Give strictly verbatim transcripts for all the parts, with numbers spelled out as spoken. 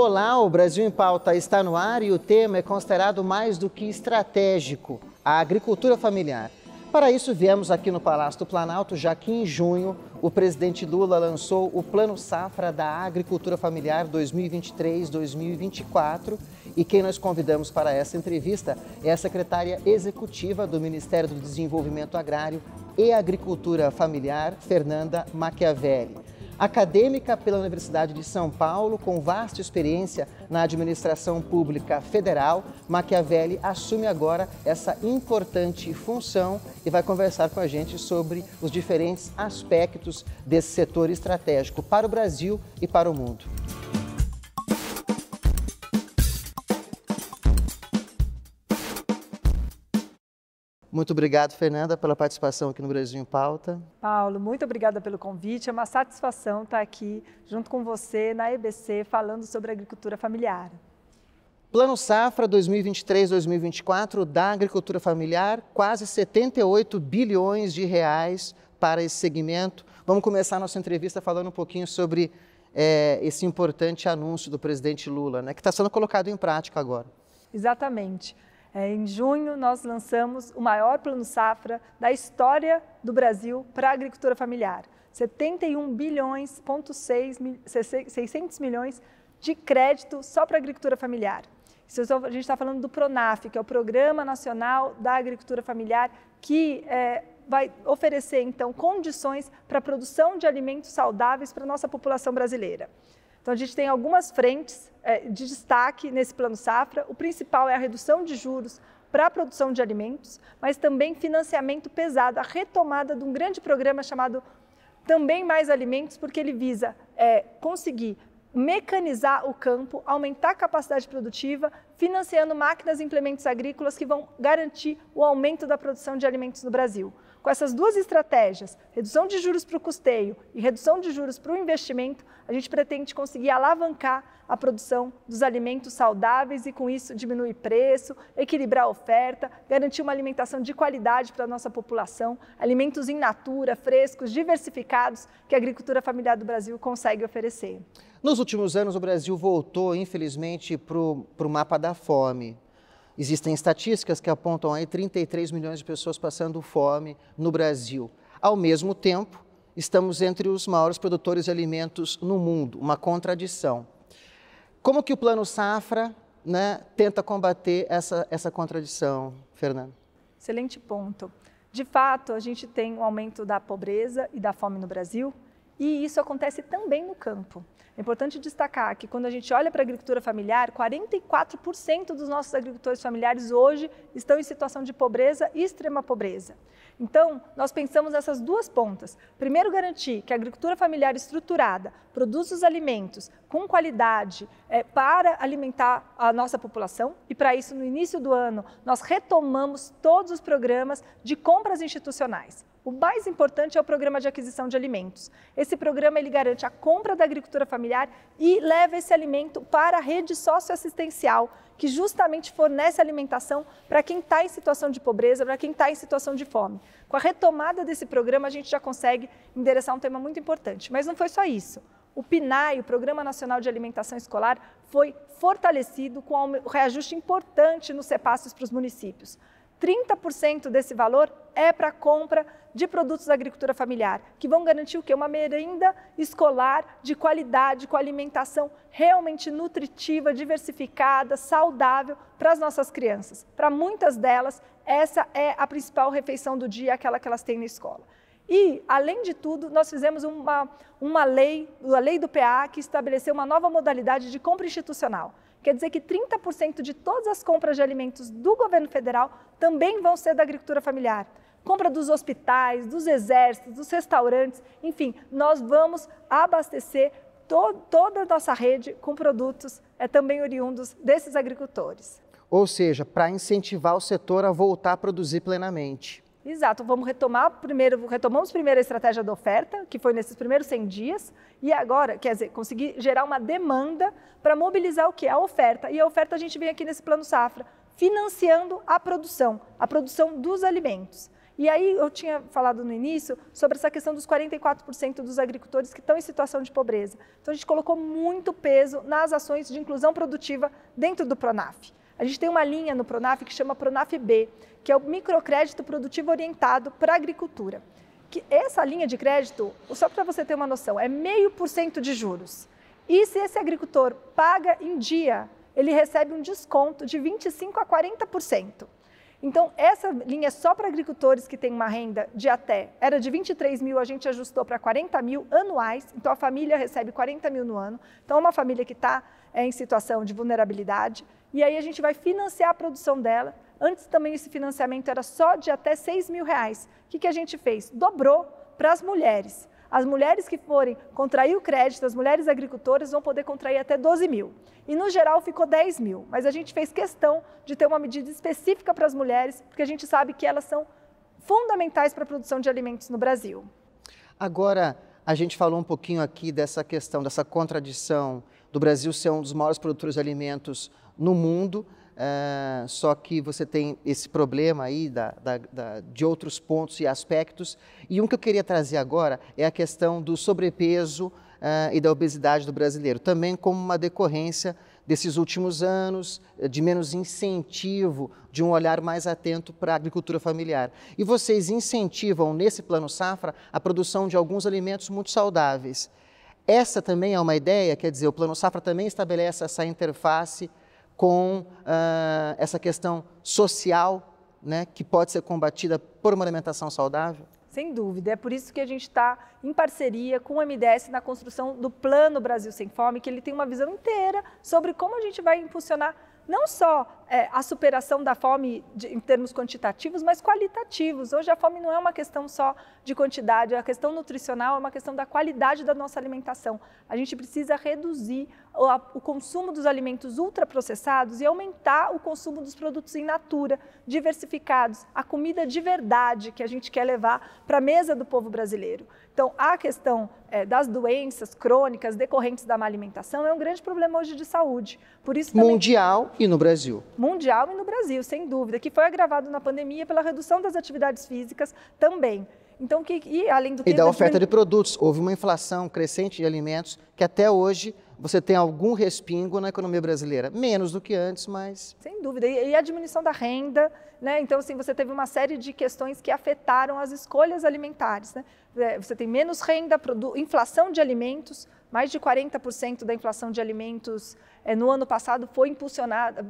Olá, o Brasil em Pauta está no ar e o tema é considerado mais do que estratégico, a agricultura familiar. Para isso, viemos aqui no Palácio do Planalto, já que em junho o presidente Lula lançou o Plano Safra da Agricultura Familiar dois mil e vinte e três a dois mil e vinte e quatro e quem nós convidamos para essa entrevista é a secretária executiva do Ministério do Desenvolvimento Agrário e Agricultura Familiar, Fernanda Machiaveli. Acadêmica pela Universidade de São Paulo, com vasta experiência na administração pública federal, Machiaveli assume agora essa importante função e vai conversar com a gente sobre os diferentes aspectos desse setor estratégico para o Brasil e para o mundo. Muito obrigado, Fernanda, pela participação aqui no Brasil em Pauta. Paulo, muito obrigada pelo convite. É uma satisfação estar aqui junto com você na E B C falando sobre agricultura familiar. Plano Safra dois mil e vinte e três a dois mil e vinte e quatro da agricultura familiar, quase setenta e oito bilhões de reais para esse segmento. Vamos começar a nossa entrevista falando um pouquinho sobre é, esse importante anúncio do presidente Lula, né, que está sendo colocado em prática agora. Exatamente. É, em junho, nós lançamos o maior plano safra da história do Brasil para a agricultura familiar. setenta e um bilhões, seiscentos milhões de crédito só para a agricultura familiar. Isso, a gente está falando do Pronaf, que é o Programa Nacional da Agricultura Familiar, que é, vai oferecer, então, condições para a produção de alimentos saudáveis para a nossa população brasileira. Então, a gente tem algumas frentes de destaque nesse Plano Safra. O principal é a redução de juros para a produção de alimentos, mas também financiamento pesado, a retomada de um grande programa chamado Também Mais Alimentos, porque ele visa é, conseguir mecanizar o campo, aumentar a capacidade produtiva, financiando máquinas e implementos agrícolas que vão garantir o aumento da produção de alimentos no Brasil. Com essas duas estratégias, redução de juros para o custeio e redução de juros para o investimento, a gente pretende conseguir alavancar a produção dos alimentos saudáveis e, com isso, diminuir preço, equilibrar a oferta, garantir uma alimentação de qualidade para a nossa população, alimentos in natura, frescos, diversificados, que a agricultura familiar do Brasil consegue oferecer. Nos últimos anos, o Brasil voltou, infelizmente, para o mapa da fome. Existem estatísticas que apontam aí trinta e três milhões de pessoas passando fome no Brasil. Ao mesmo tempo, estamos entre os maiores produtores de alimentos no mundo, uma contradição. Como que o Plano Safra, né, tenta combater essa, essa contradição, Fernanda? Excelente ponto. De fato, a gente tem um aumento da pobreza e da fome no Brasil, e isso acontece também no campo. É importante destacar que quando a gente olha para a agricultura familiar, quarenta e quatro por cento dos nossos agricultores familiares hoje estão em situação de pobreza e extrema pobreza. Então, nós pensamos nessas duas pontas. Primeiro, garantir que a agricultura familiar estruturada produz os alimentos com qualidade é, para alimentar a nossa população. E para isso, no início do ano, nós retomamos todos os programas de compras institucionais. O mais importante é o programa de aquisição de alimentos. Esse programa ele garante a compra da agricultura familiar e leva esse alimento para a rede socioassistencial, que justamente fornece alimentação para quem está em situação de pobreza, para quem está em situação de fome. Com a retomada desse programa, a gente já consegue endereçar um tema muito importante. Mas não foi só isso. O PNAE, o Programa Nacional de Alimentação Escolar, foi fortalecido com um reajuste importante nos repasses para os municípios. trinta por cento desse valor é para a compra de produtos da agricultura familiar, que vão garantir o quê? Uma merenda escolar de qualidade, com alimentação realmente nutritiva, diversificada, saudável para as nossas crianças. Para muitas delas, essa é a principal refeição do dia, aquela que elas têm na escola. E, além de tudo, nós fizemos uma, uma lei, a lei do P A, que estabeleceu uma nova modalidade de compra institucional. Quer dizer que trinta por cento de todas as compras de alimentos do governo federal também vão ser da agricultura familiar. Compra dos hospitais, dos exércitos, dos restaurantes, enfim, nós vamos abastecer to toda a nossa rede com produtos é, também oriundos desses agricultores. Ou seja, para incentivar o setor a voltar a produzir plenamente. Exato, vamos retomar primeiro, retomamos primeiro a estratégia da oferta, que foi nesses primeiros cem dias, e agora, quer dizer, conseguir gerar uma demanda para mobilizar o quê? A oferta. E a oferta a gente vem aqui nesse Plano Safra, financiando a produção, a produção dos alimentos. E aí eu tinha falado no início sobre essa questão dos quarenta e quatro por cento dos agricultores que estão em situação de pobreza. Então a gente colocou muito peso nas ações de inclusão produtiva dentro do Pronaf. A gente tem uma linha no Pronaf que chama Pronaf-B, que é o microcrédito produtivo orientado para a agricultura. Que essa linha de crédito, só para você ter uma noção, é meio por cento de juros. E se esse agricultor paga em dia, ele recebe um desconto de vinte e cinco por cento a quarenta por cento. Então, essa linha é só para agricultores que têm uma renda de até, era de vinte e três mil, a gente ajustou para quarenta mil anuais, então a família recebe quarenta mil no ano. Então, é uma família que está é, em situação de vulnerabilidade, e aí a gente vai financiar a produção dela. Antes também esse financiamento era só de até seis mil reais. O que, que a gente fez? Dobrou para as mulheres. As mulheres que forem contrair o crédito, as mulheres agricultoras vão poder contrair até doze mil. E no geral ficou dez mil, mas a gente fez questão de ter uma medida específica para as mulheres, porque a gente sabe que elas são fundamentais para a produção de alimentos no Brasil. Agora, a gente falou um pouquinho aqui dessa questão, dessa contradição do Brasil ser um dos maiores produtores de alimentos no mundo, é, só que você tem esse problema aí da, da, da, de outros pontos e aspectos. E um que eu queria trazer agora é a questão do sobrepeso é, e da obesidade do brasileiro, também como uma decorrência desses últimos anos, de menos incentivo, de um olhar mais atento para a agricultura familiar. E vocês incentivam, nesse Plano Safra, a produção de alguns alimentos muito saudáveis. Essa também é uma ideia, quer dizer, o Plano Safra também estabelece essa interface com uh, essa questão social, né, que pode ser combatida por uma alimentação saudável? Sem dúvida, é por isso que a gente está em parceria com o M D S na construção do Plano Brasil Sem Fome, que ele tem uma visão inteira sobre como a gente vai impulsionar não só é, a superação da fome de, em termos quantitativos, mas qualitativos. Hoje a fome não é uma questão só de quantidade, a questão nutricional é uma questão da qualidade da nossa alimentação. A gente precisa reduzir o, a, o consumo dos alimentos ultraprocessados e aumentar o consumo dos produtos in natura, diversificados, a comida de verdade que a gente quer levar para a mesa do povo brasileiro. Então, a questão é, das doenças crônicas decorrentes da má alimentação é um grande problema hoje de saúde. Por isso também... Mundial e no Brasil. Mundial e no Brasil, sem dúvida, que foi agravado na pandemia pela redução das atividades físicas também. Então, que, e além do... E da oferta de produtos. Houve uma inflação crescente de alimentos que até hoje... Você tem algum respingo na economia brasileira? Menos do que antes, mas... Sem dúvida. E a diminuição da renda, né? Então, assim, você teve uma série de questões que afetaram as escolhas alimentares, né? Você tem menos renda, inflação de alimentos, mais de quarenta por cento da inflação de alimentos é, no ano passado foi impulsionada,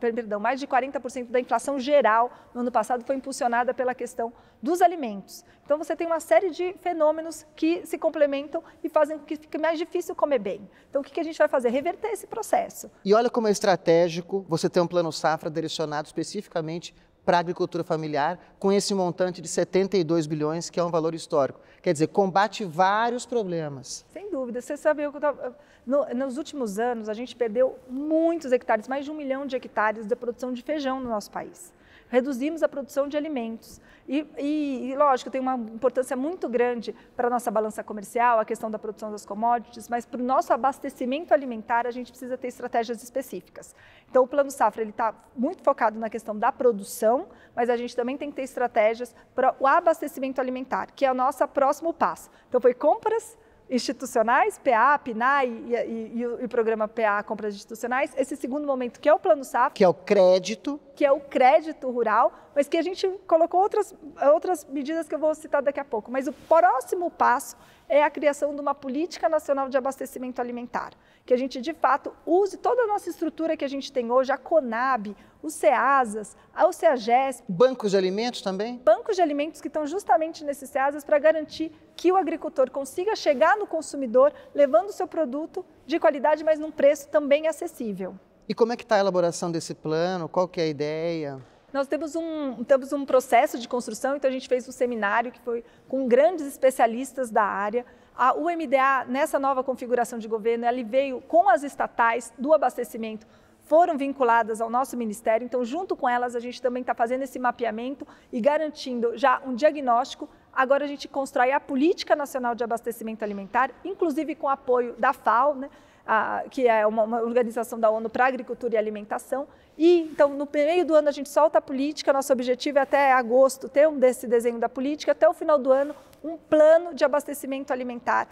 perdão, mais de quarenta por cento da inflação geral no ano passado foi impulsionada pela questão dos alimentos. Então você tem uma série de fenômenos que se complementam e fazem com que fique mais difícil comer bem. Então o que a gente vai fazer? Reverter esse processo. E olha como é estratégico você ter um Plano Safra direcionado especificamente para a agricultura familiar, com esse montante de setenta e dois bilhões, que é um valor histórico. Quer dizer, combate vários problemas. Sem dúvida. Você sabe, eu tava... no, nos últimos anos, a gente perdeu muitos hectares, mais de um milhão de hectares da produção de feijão no nosso país. Reduzimos a produção de alimentos. E, e, e lógico, tem uma importância muito grande para a nossa balança comercial, a questão da produção das commodities, mas para o nosso abastecimento alimentar, a gente precisa ter estratégias específicas. Então, o Plano Safra está muito focado na questão da produção, mas a gente também tem que ter estratégias para o abastecimento alimentar, que é o nosso próximo passo. Então, foi compras institucionais, P A, PNAE e, e, e, o, e o programa P A, compras institucionais, esse segundo momento que é o Plano Safra. Que é o crédito. Que é o crédito rural, mas que a gente colocou outras, outras medidas que eu vou citar daqui a pouco. Mas o próximo passo é a criação de uma Política Nacional de Abastecimento Alimentar, que a gente, de fato, use toda a nossa estrutura que a gente tem hoje, a Conab, o CEASAS, o CEAGESP. Bancos de alimentos também? Bancos de alimentos que estão justamente nesses CEASAS para garantir que o agricultor consiga chegar no consumidor, levando o seu produto de qualidade, mas num preço também acessível. E como é que está a elaboração desse plano? Qual que é a ideia? Nós temos um, temos um processo de construção, então a gente fez um seminário que foi com grandes especialistas da área. A U M D A, nessa nova configuração de governo, ela veio com as estatais do abastecimento, foram vinculadas ao nosso ministério, então junto com elas a gente também está fazendo esse mapeamento e garantindo já um diagnóstico. Agora a gente constrói a Política Nacional de Abastecimento Alimentar, inclusive com apoio da F A O, né? a, que é uma, uma organização da ONU para agricultura e alimentação. E, então, no meio do ano a gente solta a política, nosso objetivo é até agosto ter um desse desenho da política, até o final do ano um plano de abastecimento alimentar,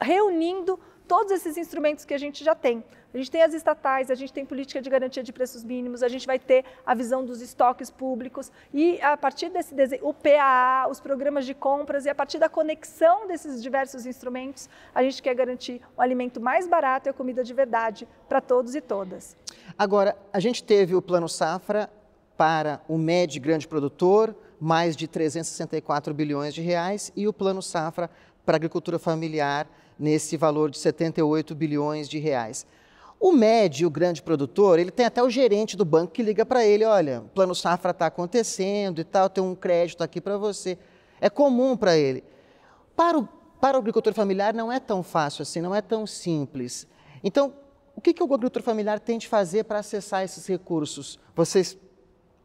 reunindo todos esses instrumentos que a gente já tem. A gente tem as estatais, a gente tem política de garantia de preços mínimos, a gente vai ter a visão dos estoques públicos e a partir desse desenho, o P A A, os programas de compras e a partir da conexão desses diversos instrumentos, a gente quer garantir um alimento mais barato e a comida de verdade para todos e todas. Agora, a gente teve o Plano Safra para o médio e grande produtor, mais de trezentos e sessenta e quatro bilhões de reais e o Plano Safra para a agricultura familiar nesse valor de setenta e oito bilhões de reais. O médio, o grande produtor, ele tem até o gerente do banco que liga para ele, olha, o Plano Safra está acontecendo e tal, tem um crédito aqui para você. É comum para ele. Para o, para o agricultor familiar não é tão fácil assim, não é tão simples. Então, o que, que o agricultor familiar tem de fazer para acessar esses recursos? Vocês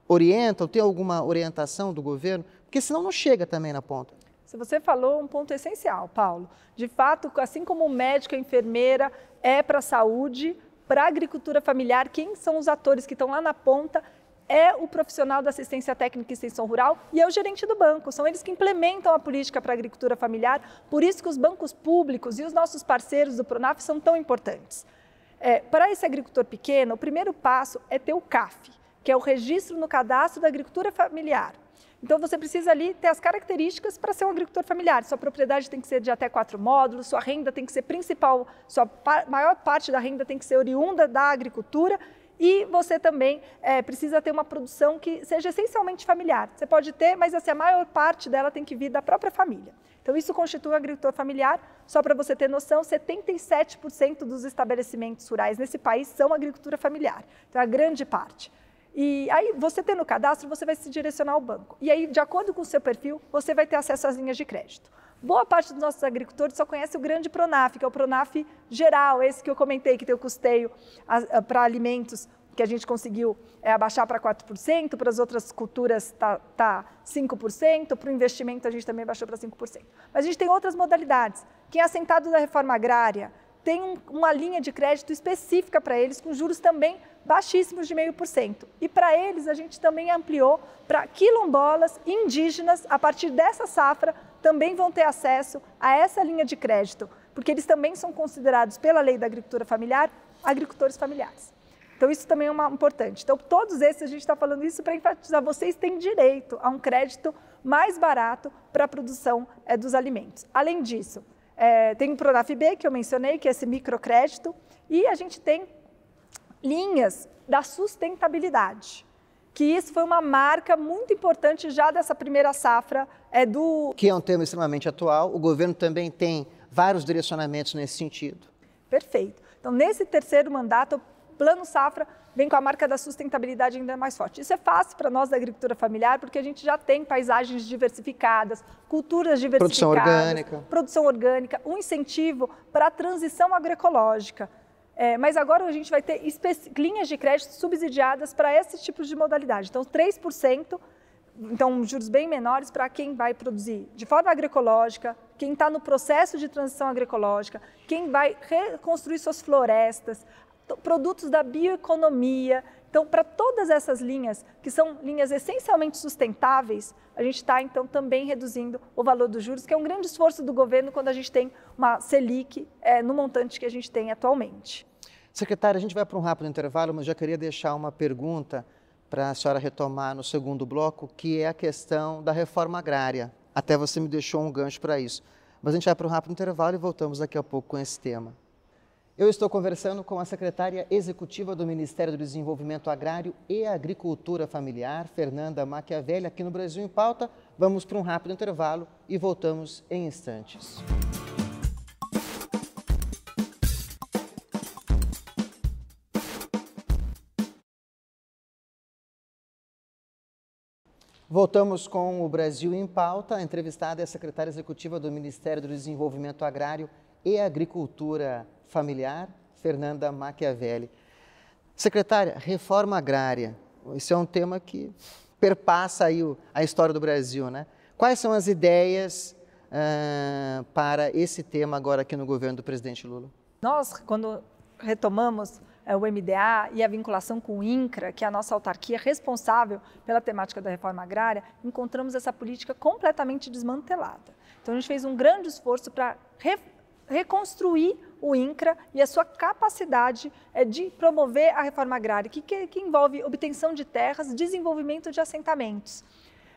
orientam, tem alguma orientação do governo? Porque senão não chega também na ponta. Se você falou um ponto essencial, Paulo. De fato, assim como o médico, a enfermeira é para a saúde, para a agricultura familiar, quem são os atores que estão lá na ponta é o profissional da assistência técnica e extensão rural e é o gerente do banco. São eles que implementam a política para a agricultura familiar, por isso que os bancos públicos e os nossos parceiros do Pronaf são tão importantes. É, para esse agricultor pequeno, o primeiro passo é ter o C A F, que é o Registro no Cadastro da Agricultura Familiar. Então, você precisa ali ter as características para ser um agricultor familiar. Sua propriedade tem que ser de até quatro módulos, sua renda tem que ser principal, sua maior parte da renda tem que ser oriunda da agricultura e você também é, precisa ter uma produção que seja essencialmente familiar. Você pode ter, mas assim, a maior parte dela tem que vir da própria família. Então, isso constitui um agricultor familiar. Só para você ter noção, setenta e sete por cento dos estabelecimentos rurais nesse país são agricultura familiar. Então, é a grande parte. E aí, você tendo o cadastro, você vai se direcionar ao banco. E aí, de acordo com o seu perfil, você vai ter acesso às linhas de crédito. Boa parte dos nossos agricultores só conhece o grande Pronaf, que é o Pronaf geral, esse que eu comentei, que tem o custeio para alimentos, que a gente conseguiu é, abaixar para quatro por cento, para as outras culturas está tá cinco por cento, para o investimento a gente também baixou para cinco por cento. Mas a gente tem outras modalidades. Quem é assentado da reforma agrária tem um, uma linha de crédito específica para eles, com juros também baixíssimos de zero vírgula cinco por cento. E para eles, a gente também ampliou para quilombolas, indígenas, a partir dessa safra, também vão ter acesso a essa linha de crédito, porque eles também são considerados, pela lei da agricultura familiar, agricultores familiares. Então, isso também é uma, importante. Então, todos esses, a gente está falando isso para enfatizar, vocês têm direito a um crédito mais barato para a produção é, dos alimentos. Além disso, É, tem o Pronaf-B, que eu mencionei, que é esse microcrédito, e a gente tem linhas da sustentabilidade, que isso foi uma marca muito importante já dessa primeira safra é, do... Que é um tema extremamente atual, o governo também tem vários direcionamentos nesse sentido. Perfeito. Então, nesse terceiro mandato, o Plano Safra vem com a marca da sustentabilidade ainda mais forte. Isso é fácil para nós da agricultura familiar, porque a gente já tem paisagens diversificadas, culturas diversificadas, produção orgânica, produção orgânica, um incentivo para a transição agroecológica. É, mas agora a gente vai ter linhas de crédito subsidiadas para esses tipos de modalidade. Então, três por cento, então juros bem menores para quem vai produzir de forma agroecológica, quem está no processo de transição agroecológica, quem vai reconstruir suas florestas, produtos da bioeconomia. Então, para todas essas linhas, que são linhas essencialmente sustentáveis, a gente está, então, também reduzindo o valor dos juros, que é um grande esforço do governo quando a gente tem uma Selic é, no montante que a gente tem atualmente. Secretária, a gente vai para um rápido intervalo, mas já queria deixar uma pergunta para a senhora retomar no segundo bloco, que é a questão da reforma agrária. Até você me deixou um gancho para isso. Mas a gente vai para um rápido intervalo e voltamos daqui a pouco com esse tema. Eu estou conversando com a secretária executiva do Ministério do Desenvolvimento Agrário e Agricultura Familiar, Fernanda Machiaveli, aqui no Brasil em Pauta. Vamos para um rápido intervalo e voltamos em instantes. Voltamos com o Brasil em Pauta. A entrevistada é a secretária executiva do Ministério do Desenvolvimento Agrário e Agricultura Familiar, Fernanda Machiaveli. Secretária, reforma agrária, esse é um tema que perpassa aí o, a história do Brasil, né? Quais são as ideias uh, para esse tema agora aqui no governo do presidente Lula? Nós, quando retomamos o M D A e a vinculação com o INCRA, que é a nossa autarquia responsável pela temática da reforma agrária, encontramos essa política completamente desmantelada. Então, a gente fez um grande esforço para re reconstruir o INCRA e a sua capacidade de promover a reforma agrária, que, que, que envolve obtenção de terras, desenvolvimento de assentamentos.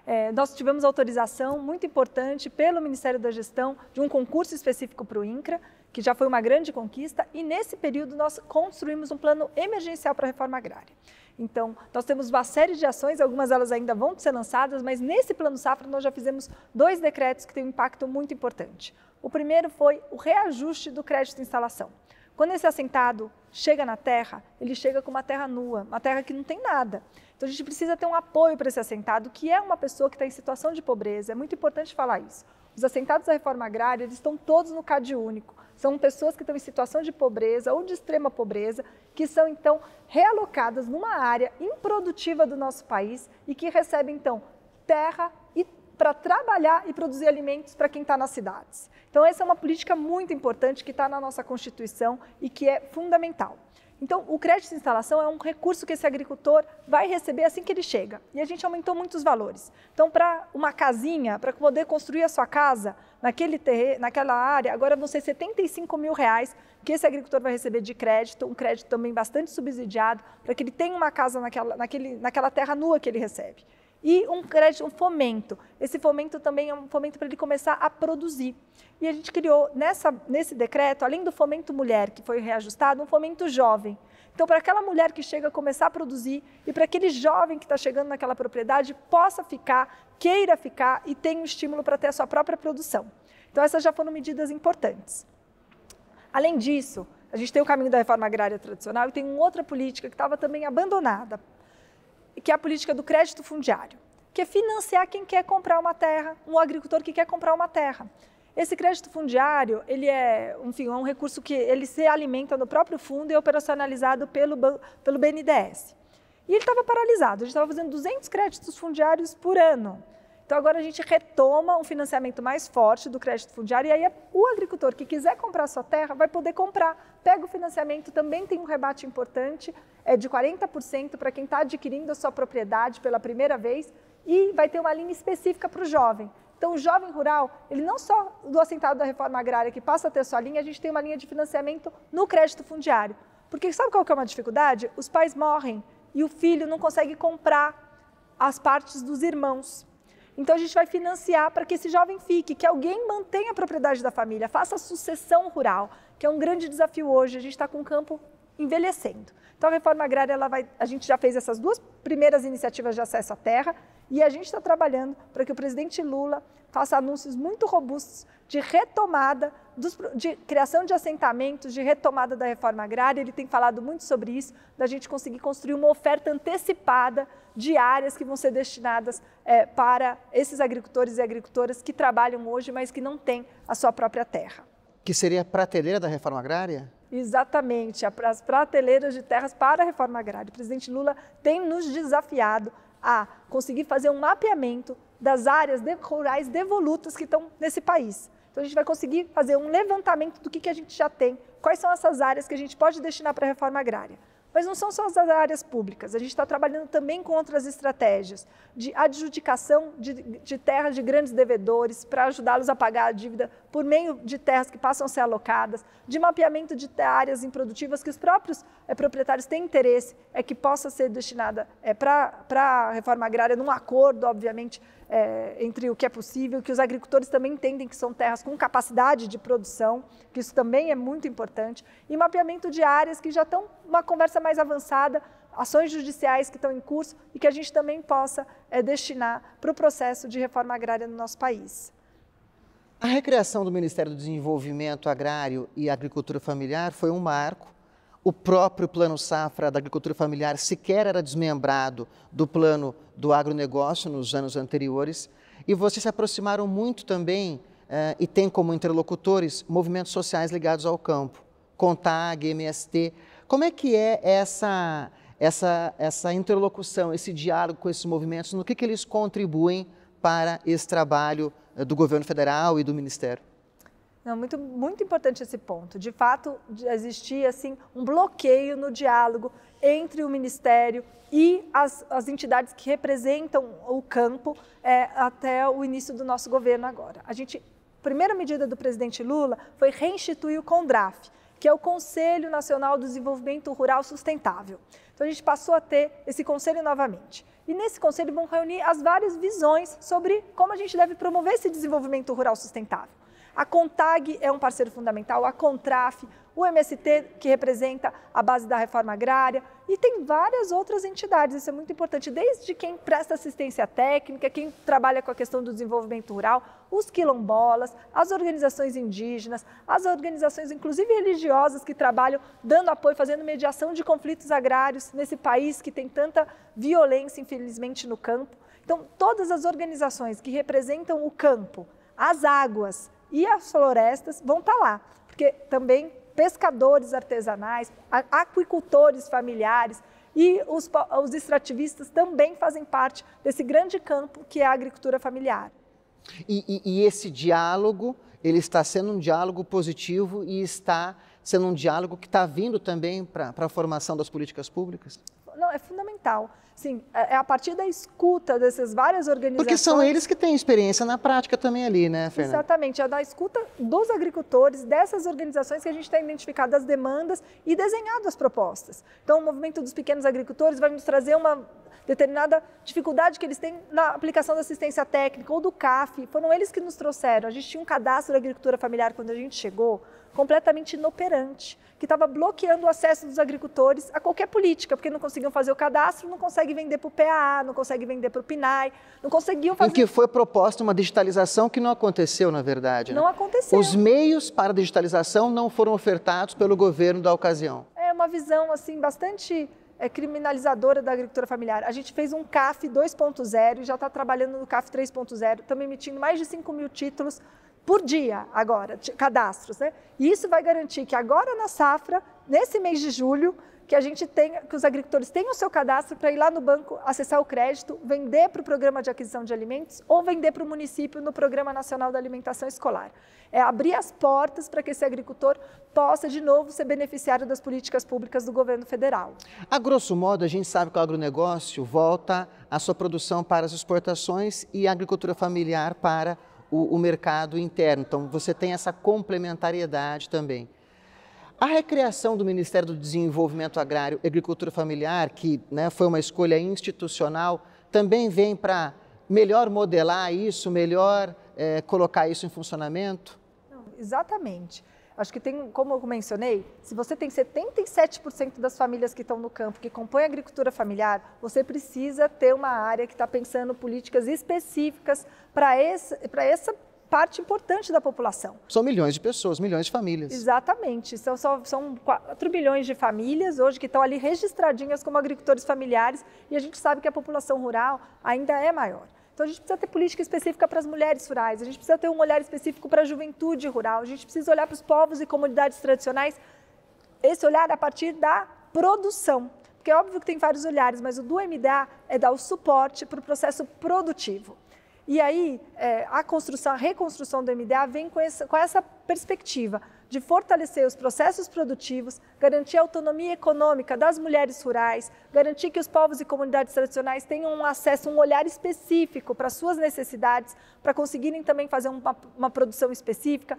É, nós tivemos autorização muito importante pelo Ministério da Gestão de um concurso específico para o INCRA, que já foi uma grande conquista, e nesse período nós construímos um plano emergencial para a reforma agrária. Então, nós temos uma série de ações, algumas delas ainda vão ser lançadas, mas nesse Plano Safra nós já fizemos dois decretos que têm um impacto muito importante. O primeiro foi o reajuste do crédito de instalação. Quando esse assentado chega na terra, ele chega com uma terra nua, uma terra que não tem nada. Então, a gente precisa ter um apoio para esse assentado, que é uma pessoa que está em situação de pobreza. É muito importante falar isso. Os assentados da reforma agrária, eles estão todos no CadÚnico. São pessoas que estão em situação de pobreza ou de extrema pobreza, que são, então, realocadas numa área improdutiva do nosso país e que recebem, então, terra e terra para trabalhar e produzir alimentos para quem está nas cidades. Então, essa é uma política muito importante que está na nossa Constituição e que é fundamental. Então, o crédito de instalação é um recurso que esse agricultor vai receber assim que ele chega. E a gente aumentou muitos valores. Então, para uma casinha, para poder construir a sua casa naquele terreno, naquela área, agora vão ser setenta e cinco mil reais que esse agricultor vai receber de crédito, um crédito também bastante subsidiado, para que ele tenha uma casa naquela, naquele, naquela terra nua que ele recebe. E um crédito, um fomento. Esse fomento também é um fomento para ele começar a produzir. E a gente criou nessa, nesse decreto, além do fomento mulher, que foi reajustado, um fomento jovem. Então, para aquela mulher que chega a começar a produzir e para aquele jovem que está chegando naquela propriedade possa ficar, queira ficar e tenha um estímulo para ter a sua própria produção. Então, essas já foram medidas importantes. Além disso, a gente tem o caminho da reforma agrária tradicional e tem uma outra política que estava também abandonada, que é a política do crédito fundiário, que é financiar quem quer comprar uma terra, um agricultor que quer comprar uma terra. Esse crédito fundiário, ele é, enfim, é um recurso que ele se alimenta no próprio fundo e é operacionalizado pelo, pelo B N D E S. E ele estava paralisado, a gente estava fazendo duzentos créditos fundiários por ano. Então, agora a gente retoma um financiamento mais forte do crédito fundiário e aí o agricultor que quiser comprar sua terra vai poder comprar, pega o financiamento, também tem um rebate importante, é de quarenta por cento para quem está adquirindo a sua propriedade pela primeira vez e vai ter uma linha específica para o jovem. Então, o jovem rural, ele não só do assentado da reforma agrária que passa a ter sua linha, a gente tem uma linha de financiamento no crédito fundiário. Porque sabe qual que é uma dificuldade? Os pais morrem e o filho não consegue comprar as partes dos irmãos. Então, a gente vai financiar para que esse jovem fique, que alguém mantenha a propriedade da família, faça a sucessão rural, que é um grande desafio hoje, a gente está com o campo envelhecendo. Então, a reforma agrária, ela vai, a gente já fez essas duas primeiras iniciativas de acesso à terra e a gente está trabalhando para que o presidente Lula faça anúncios muito robustos de retomada, dos, de criação de assentamentos, de retomada da reforma agrária. Ele tem falado muito sobre isso, da gente conseguir construir uma oferta antecipada de áreas que vão ser destinadas é, para esses agricultores e agricultoras que trabalham hoje, mas que não têm a sua própria terra. Que seria a prateleira da reforma agrária? Exatamente, as prateleiras de terras para a reforma agrária. O presidente Lula tem nos desafiado a conseguir fazer um mapeamento das áreas rurais devolutas que estão nesse país. Então, a gente vai conseguir fazer um levantamento do que, que a gente já tem, quais são essas áreas que a gente pode destinar para a reforma agrária. Mas não são só as áreas públicas, a gente está trabalhando também com outras estratégias de adjudicação de, de terras de grandes devedores para ajudá-los a pagar a dívida por meio de terras que passam a ser alocadas, de mapeamento de áreas improdutivas que os próprios é, proprietários têm interesse é, que possa ser destinada é, para a reforma agrária, num acordo, obviamente, é, entre o que é possível, que os agricultores também entendem que são terras com capacidade de produção, que isso também é muito importante, e mapeamento de áreas que já estão uma conversa mais avançada, ações judiciais que estão em curso e que a gente também possa é, destinar para o processo de reforma agrária no nosso país. A recriação do Ministério do Desenvolvimento Agrário e Agricultura Familiar foi um marco. O próprio Plano Safra da Agricultura Familiar sequer era desmembrado do plano do agronegócio nos anos anteriores e vocês se aproximaram muito também eh, e têm como interlocutores movimentos sociais ligados ao campo, CONTAG, M S T. Como é que é essa, essa, essa interlocução, esse diálogo com esses movimentos, no que, que eles contribuem para esse trabalho do governo federal e do Ministério? Não, muito, muito importante esse ponto. De fato, existia assim, um bloqueio no diálogo entre o Ministério e as, as entidades que representam o campo é, até o início do nosso governo agora. A gente, a primeira medida do presidente Lula foi reinstituir o CONTRAF, que é o Conselho Nacional do Desenvolvimento Rural Sustentável. Então, a gente passou a ter esse conselho novamente. E nesse conselho vão reunir as várias visões sobre como a gente deve promover esse desenvolvimento rural sustentável. A CONTAG é um parceiro fundamental, a CONTRAF, o M S T, que representa a base da reforma agrária, e tem várias outras entidades, isso é muito importante, desde quem presta assistência técnica, quem trabalha com a questão do desenvolvimento rural, os quilombolas, as organizações indígenas, as organizações, inclusive religiosas, que trabalham dando apoio, fazendo mediação de conflitos agrários nesse país que tem tanta violência, infelizmente, no campo. Então, todas as organizações que representam o campo, as águas, e as florestas vão estar lá, porque também pescadores artesanais, aquicultores familiares e os, os extrativistas também fazem parte desse grande campo que é a agricultura familiar. E, e, e esse diálogo, ele está sendo um diálogo positivo e está sendo um diálogo que está vindo também para a formação das políticas públicas? Não, é fundamental. Sim, é a partir da escuta dessas várias organizações... Porque são eles que têm experiência na prática também ali, né, Fernanda? Exatamente, é da escuta dos agricultores, dessas organizações que a gente tem identificado as demandas e desenhado as propostas. Então, o movimento dos pequenos agricultores vai nos trazer uma determinada dificuldade que eles têm na aplicação da assistência técnica ou do C A F. Foram eles que nos trouxeram. A gente tinha um cadastro da agricultura familiar quando a gente chegou, completamente inoperante, que estava bloqueando o acesso dos agricultores a qualquer política, porque não conseguiam fazer o cadastro, não conseguem vender para o P A, não conseguem vender para o P N A E, não conseguiam fazer... Em que foi proposta uma digitalização que não aconteceu, na verdade. Não, né? Aconteceu. Os meios para a digitalização não foram ofertados pelo governo da ocasião. É uma visão, assim, bastante... é criminalizadora da agricultura familiar. A gente fez um CAF dois ponto zero e já está trabalhando no CAF três ponto zero, estamos emitindo mais de cinco mil títulos por dia agora, cadastros, né? E isso vai garantir que agora na safra, nesse mês de julho, que a gente tenha, que os agricultores tenham o seu cadastro para ir lá no banco, acessar o crédito, vender para o Programa de Aquisição de Alimentos ou vender para o município no Programa Nacional da Alimentação Escolar. É abrir as portas para que esse agricultor possa, de novo, ser beneficiário das políticas públicas do governo federal. A grosso modo, a gente sabe que o agronegócio volta a sua produção para as exportações e a agricultura familiar para o, o mercado interno. Então, você tem essa complementariedade também. A recriação do Ministério do Desenvolvimento Agrário e Agricultura Familiar, que, né, foi uma escolha institucional, também vem para melhor modelar isso, melhor é, colocar isso em funcionamento? Não, exatamente. Acho que tem, como eu mencionei, se você tem setenta e sete por cento das famílias que estão no campo, que compõem a agricultura familiar, você precisa ter uma área que está pensando políticas específicas para esse, para essa parte importante da população. São milhões de pessoas, milhões de famílias. Exatamente, são, são, são quatro bilhões de famílias hoje que estão ali registradinhas como agricultores familiares e a gente sabe que a população rural ainda é maior. Então a gente precisa ter política específica para as mulheres rurais, a gente precisa ter um olhar específico para a juventude rural, a gente precisa olhar para os povos e comunidades tradicionais, esse olhar a partir da produção. Porque é óbvio que tem vários olhares, mas o do M D A é dar o suporte para o processo produtivo. E aí, a construção, a reconstrução do M D A vem com essa, com essa perspectiva de fortalecer os processos produtivos, garantir a autonomia econômica das mulheres rurais, garantir que os povos e comunidades tradicionais tenham um acesso, um olhar específico para suas necessidades, para conseguirem também fazer uma, uma produção específica,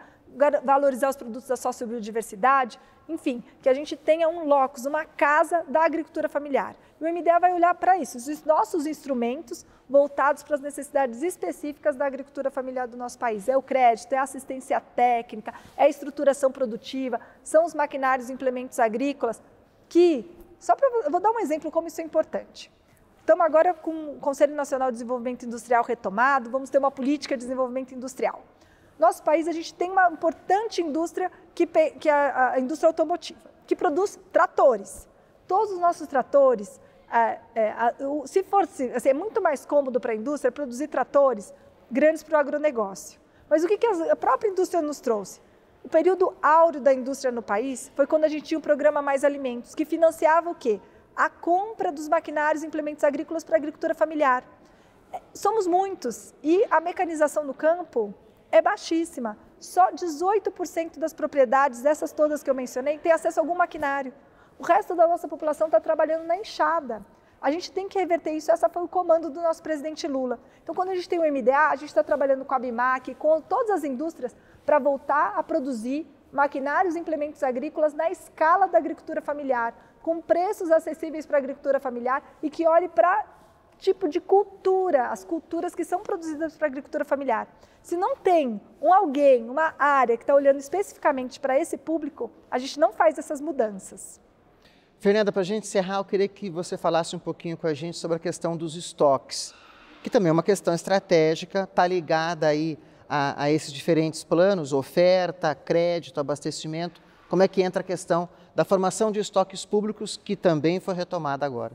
valorizar os produtos da sociobiodiversidade, enfim, que a gente tenha um locus, uma casa da agricultura familiar. E o M D A vai olhar para isso, os nossos instrumentos voltados para as necessidades específicas da agricultura familiar do nosso país. É o crédito, é a assistência técnica, é a estruturação produtiva, são os maquinários e implementos agrícolas que, só para, eu vou dar um exemplo como isso é importante. Estamos agora com o Conselho Nacional de Desenvolvimento Industrial retomado, vamos ter uma política de desenvolvimento industrial. Nosso país, a gente tem uma importante indústria, que, que é a indústria automotiva, que produz tratores. Todos os nossos tratores, é, é, se for, se, assim, é muito mais cômodo para a indústria produzir tratores grandes para o agronegócio. Mas o que, que a própria indústria nos trouxe? O período áureo da indústria no país foi quando a gente tinha o programa Mais Alimentos, que financiava o quê? A compra dos maquinários e implementos agrícolas para a agricultura familiar. Somos muitos e a mecanização no campo é baixíssima. só dezoito por cento das propriedades, dessas todas que eu mencionei, tem acesso a algum maquinário. O resto da nossa população está trabalhando na enxada. A gente tem que reverter isso, esse foi o comando do nosso presidente Lula. Então, quando a gente tem o M D A, a gente está trabalhando com a ABIMAQ, com todas as indústrias, para voltar a produzir maquinários e implementos agrícolas na escala da agricultura familiar, com preços acessíveis para a agricultura familiar e que olhe para tipo de cultura, as culturas que são produzidas para a agricultura familiar. Se não tem um alguém, uma área que está olhando especificamente para esse público, a gente não faz essas mudanças. Fernanda, para a gente encerrar, eu queria que você falasse um pouquinho com a gente sobre a questão dos estoques, que também é uma questão estratégica, está ligada aí a, a esses diferentes planos, oferta, crédito, abastecimento. Como é que entra a questão da formação de estoques públicos, que também foi retomada agora?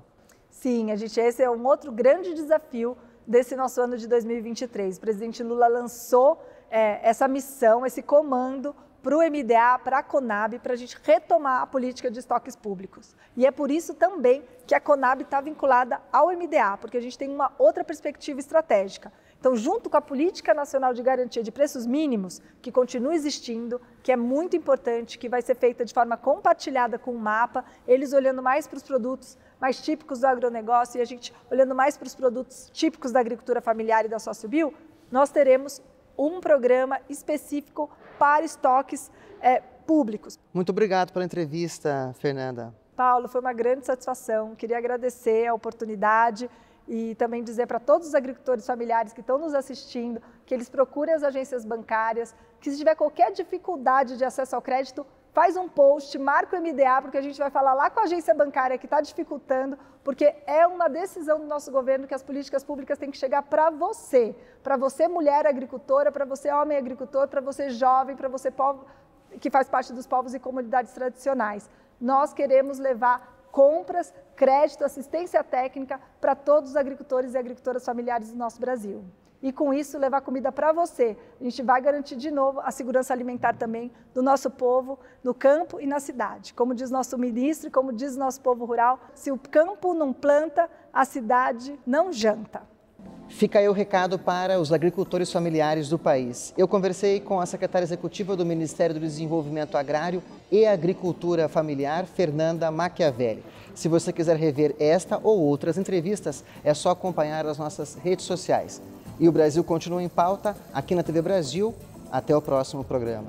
Sim, a gente, esse é um outro grande desafio desse nosso ano de dois mil e vinte e três. O presidente Lula lançou é, essa missão, esse comando, para o M D A, para a Conab, para a gente retomar a política de estoques públicos. E é por isso também que a Conab está vinculada ao M D A, porque a gente tem uma outra perspectiva estratégica. Então, junto com a Política Nacional de Garantia de Preços Mínimos, que continua existindo, que é muito importante, que vai ser feita de forma compartilhada com o MAPA, eles olhando mais para os produtos mais típicos do agronegócio e a gente olhando mais para os produtos típicos da agricultura familiar e da sociobiol, nós teremos um programa específico para estoques é, públicos. Muito obrigado pela entrevista, Fernanda. Paulo, foi uma grande satisfação. Queria agradecer a oportunidade e também dizer para todos os agricultores familiares que estão nos assistindo que eles procurem as agências bancárias, que se tiver qualquer dificuldade de acesso ao crédito, faz um post, marca o M D A, porque a gente vai falar lá com a agência bancária que está dificultando, porque é uma decisão do nosso governo que as políticas públicas têm que chegar para você, para você mulher agricultora, para você homem agricultor, para você jovem, para você povo, que faz parte dos povos e comunidades tradicionais. Nós queremos levar compras, crédito, assistência técnica para todos os agricultores e agricultoras familiares do nosso Brasil. E com isso levar comida para você. A gente vai garantir de novo a segurança alimentar também do nosso povo no campo e na cidade. Como diz nosso ministro, como diz nosso povo rural, se o campo não planta, a cidade não janta. Fica aí o recado para os agricultores familiares do país. Eu conversei com a secretária executiva do Ministério do Desenvolvimento Agrário e Agricultura Familiar, Fernanda Machiaveli. Se você quiser rever esta ou outras entrevistas, é só acompanhar as nossas redes sociais. E o Brasil continua em pauta aqui na T V Brasil. Até o próximo programa.